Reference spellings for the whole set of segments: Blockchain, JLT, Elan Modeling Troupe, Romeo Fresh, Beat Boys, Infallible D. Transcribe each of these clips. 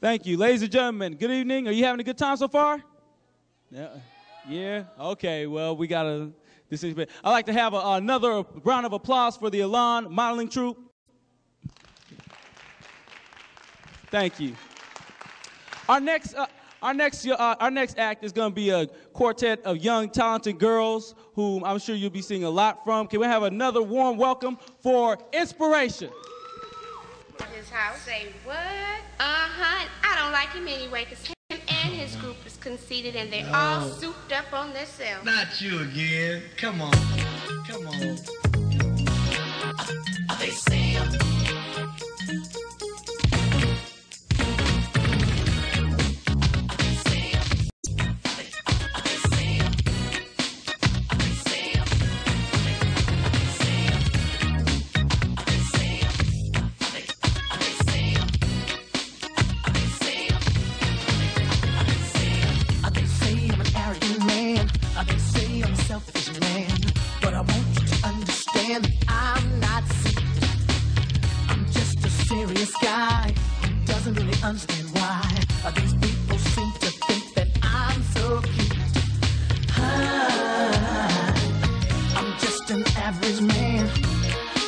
Thank you. Ladies and gentlemen, good evening. Are you having a good time so far? Yeah? Okay, well, we got a... I'd like to have another round of applause for the Elan Modeling Troupe. Thank you. Our next act is going to be a quartet of young, talented girls whom I'm sure you'll be seeing a lot from. Can we have another warm welcome for Inspiration? His house. Say what? Uh-huh. I don't like him anyway because him and his group is conceited and they're all souped up on themselves. Not you again. Come on. Come on. They say understand why these people seem to think that I'm so cute. I'm just an average man.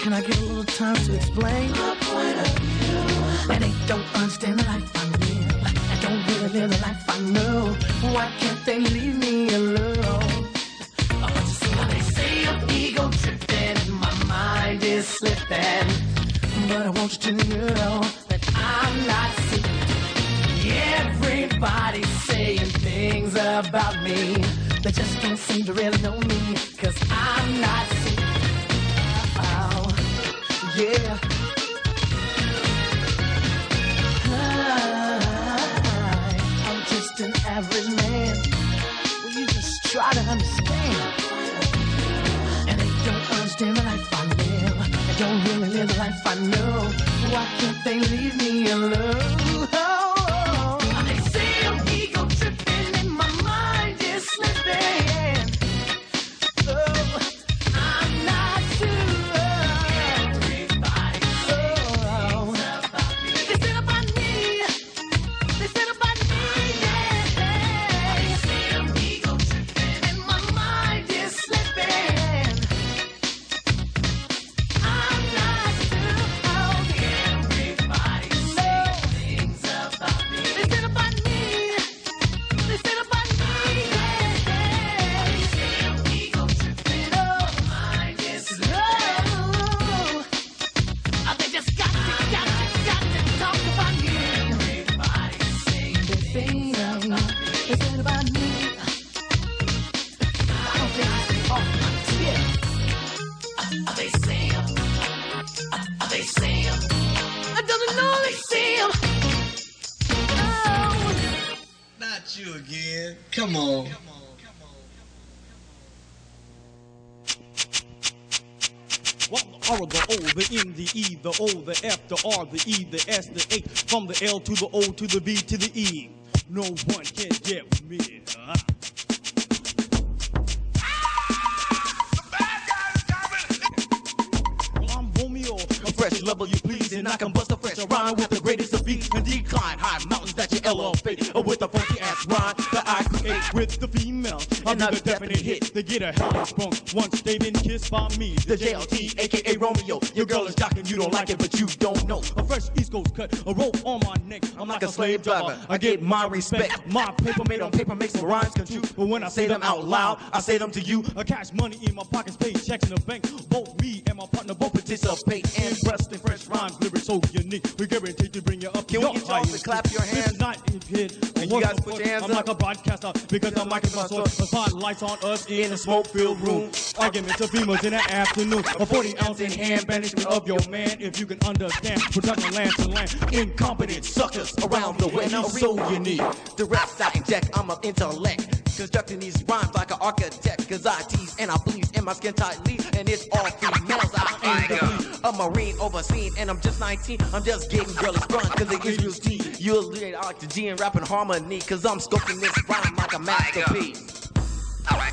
Can I get a little time to explain my point of view? And they don't understand the life I live. I don't really live the life I know. Why can't they leave me alone? But you see how they say I'm ego tripping and my mind is slipping. But I want you to know that I'm not sick. Everybody's saying things about me that just don't seem to really know me, cause I'm not sick. Oh, yeah. I'm just an average man. Will you just try to understand? And they don't understand the life I live. I don't really live the life I know. Why can't they leave me alone? The O, the F, the R, the E, the S, the H, from the L to the O to the B to the E. No one can get with me. The bad guy's coming! Well, I'm Romeo, a fresh level you please, and I can bust a fresh rhyme with the greatest of beats and decline high mountains that you elevate, or with a funky ass rhyme that I create with the females. I'm not a definite hit. They get a hell sprung once they've been kissed by me, the JLT, aka Romeo. Your girl is docking, you don't like it, but you don't know. A fresh East Coast cut, a rope on my neck. I'm like a slave driver. I get my respect. My paper made on paper makes the rhymes confused. But when I say them out loud, I say them to you. I cash money in my pockets, pay checks in the bank. Both me and my partner both participate in breast and fresh rhymes, lyrics so unique. We guarantee to bring you up. Can we get y'all to clap your hands? And you guys put your hands up. I'm like a broadcaster because the mic is my sword. The spotlight's on us in a smoke-filled room. Arguments of females in the afternoon. A 40-ounce in hand, banishment of your man. If you can understand, we're talking land to land. Incompetent suckers around the way. I'm so unique. The raps I inject, I'm an intellect. Constructing these rhymes like an architect. Cause I tease and I bleed in my skin tightly. And it's all females, I ain't the lead. A marine overseen and I'm just 19. I'm just getting girlies sprung cause the issue's deep. You'll lead out to G and rapping harmony. Cause I'm scoping this rhyme like a masterpiece. Alright.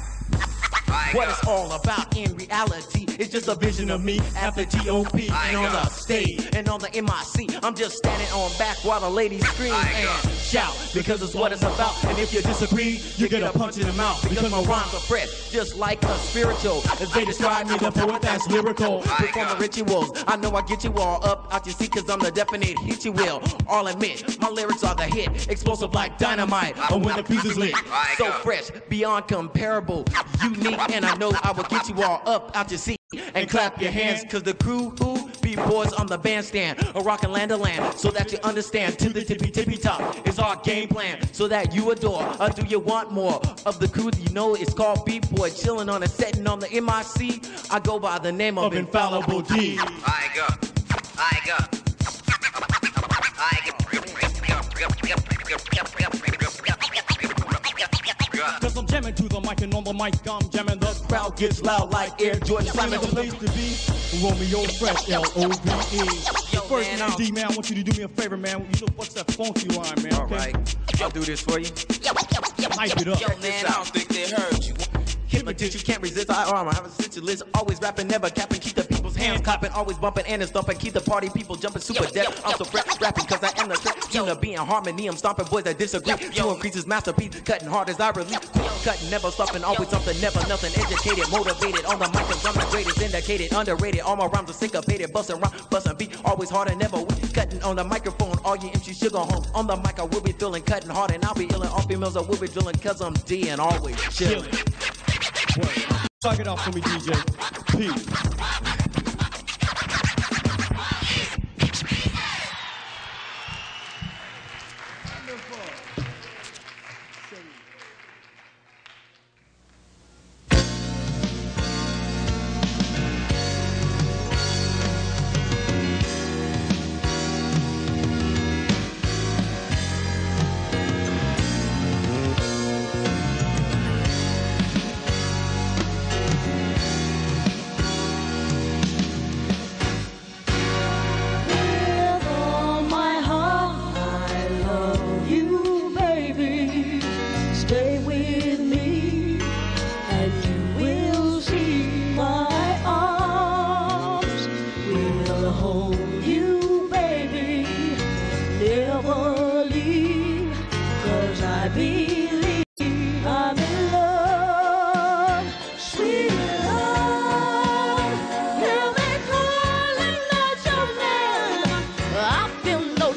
what it's all about in reality. It's just a vision of me at the GOP and on the stage and on the MIC. I'm just standing on back while the ladies scream and shout because it's what it's about. And if you disagree, you get a punch in the mouth because my rhymes are fresh, just like a spiritual. As they describe me, the poet that's lyrical. Perform the rituals. I know I get you all up out your seat because I'm the definite hit you will. All admit, my lyrics are the hit, explosive like dynamite. Or when the piece is lit, so fresh, beyond comparable, unique, and I know I will get you all up out your seat and clap your hands, cause the crew who Beat Boys on the bandstand are rockin' land to land, so that you understand to the tippy top is our game plan, so that you adore, or do you want more of the crew that you know is called Beat Boy, chillin' on a setting on the MIC. I go by the name of Infallible D. Cause I'm jamming to the mic and on the mic I'm jamming. The crowd gets loud like Air Jordan slamming. The place to be, Romeo Fresh, L-O-V-E. First, man, D, man, I want you to do me a favor, man. You know what's that funky line, man? Alright, okay? I'll do this for you. Hype it up. Yo, man, I don't think they heard you. Hypnotist, you can't resist. I armor, I'm a sensualist. Always rapping, never capping. Keep the people's hands clapping, always bumping and thumping. Keep the party people jumping, super deaf. I'm so fresh rapping, cause I am the threat. You know, being harmony, I'm stomping boys that disagree. You increase his masterpiece, cutting hard as I release. Cutting, never stopping, always something, never nothing. Educated, motivated, on the mic, cause I'm the greatest. Indicated, underrated, all my rhymes are syncopated. Busting rhyme, busting beat, always harder, never weak. Cutting on the microphone, all you MCs should go home. On the mic, I will be feeling cutting hard, and I'll be illin' all females, I will be drilling, cause I'm D and always chillin'. Suck it off for me, DJ. Peace. Wonderful.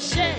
Shit.